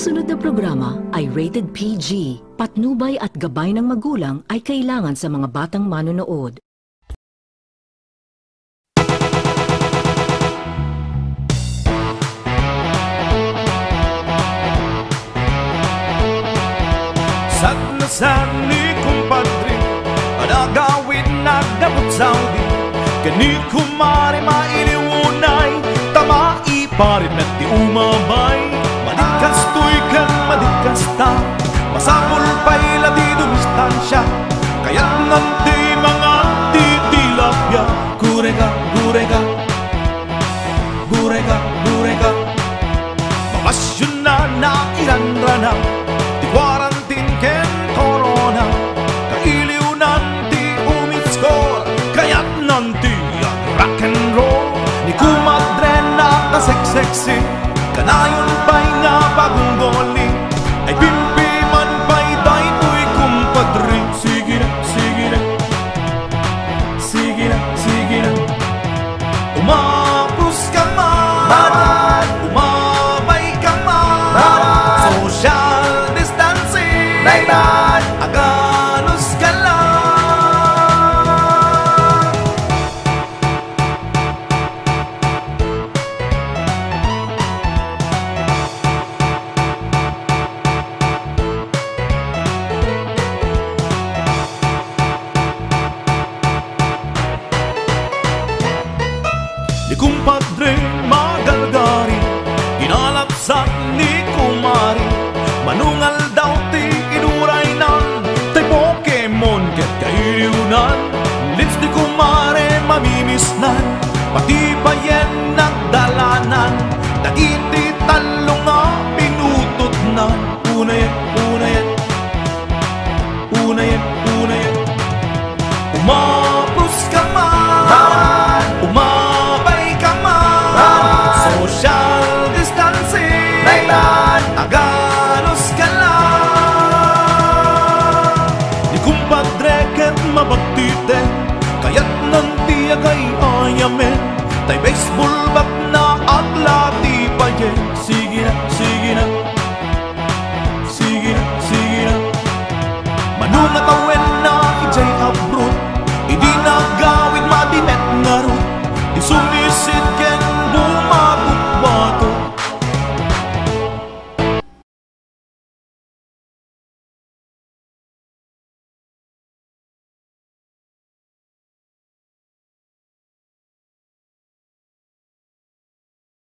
susunod na programa ay rated PG. Patnubay at gabay ng magulang ay kailangan sa mga batang manonood. Saan ni Kumpadri, anagawin na dapat saudi. Kani Kumare mainiunay, tamai pa rin at di umabay. Madikas to'y kang madikas ta, masabol pa'y lati dumistansya. Kaya't nanti mga titilapya, Gurayka, Gurayka, Gurayka, Gurayka. Bakasyon na nairanrana, di Quarantine ken Corona. Kailiw nanti umitscore, kaya't nanti ang rock and roll. Ni Kumadre na kasek-seksi, kanayon pa'y nga bagong goli. Ay bimbi man pa'y dayto'y Kumpadri. Sige na, sige na, sige na, sige na. Umapos ka man, umabay ka man, social distancing, agalos ka lang. Di Kumpadre magalgari, kinalapsak ni Kumare. Manungal daw ti inuray nan, tay Pokemon ket kailiw nan. Lips ni Kumare mamimiss nan, pati bayen nagdalanan. Dagiti talo nga pinutot nan. Una yan, una yan, una yan, una yan. Umapos ka man, umabay ka man, social distancing, agalos ka lang. Di Kumpadre ket mabatite, kaya't nanti agay ayamen, tay baseball bat